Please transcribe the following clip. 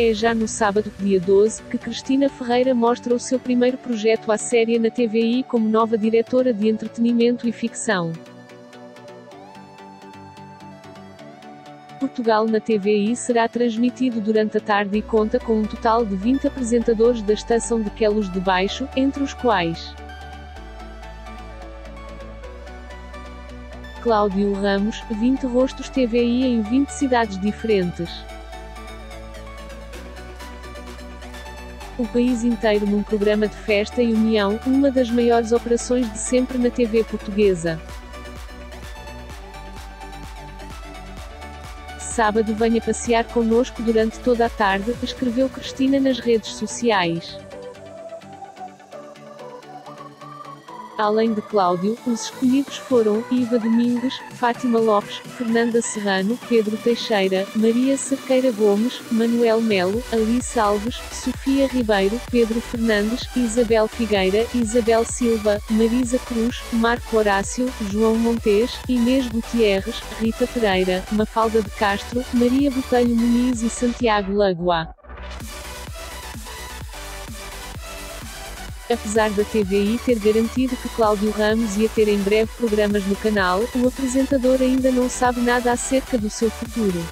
É já no sábado, dia 12, que Cristina Ferreira mostra o seu primeiro projeto à séria na TVI como nova diretora de entretenimento e ficção. Portugal na TVI será transmitido durante a tarde e conta com um total de 20 apresentadores da estação de Queluz de Baixo, entre os quais Cláudio Ramos, 20 rostos TVI em 20 cidades diferentes. O país inteiro num programa de festa e união, uma das maiores operações de sempre na TV portuguesa. Sábado venha passear connosco durante toda a tarde, escreveu Cristina nas redes sociais. Além de Cláudio, os escolhidos foram Iva Domingues, Fátima Lopes, Fernanda Serrano, Pedro Teixeira, Maria Cerqueira Gomes, Manuel Melo, Alice Alves, Sofia Ribeiro, Pedro Fernandes, Isabel Figueira, Isabel Silva, Marisa Cruz, Marco Horácio, João Montes, Inês Gutierrez, Rita Pereira, Mafalda de Castro, Maria Botelho Muniz e Santiago Lagoa. Apesar da TVI ter garantido que Cláudio Ramos ia ter em breve programas no canal, o apresentador ainda não sabe nada acerca do seu futuro.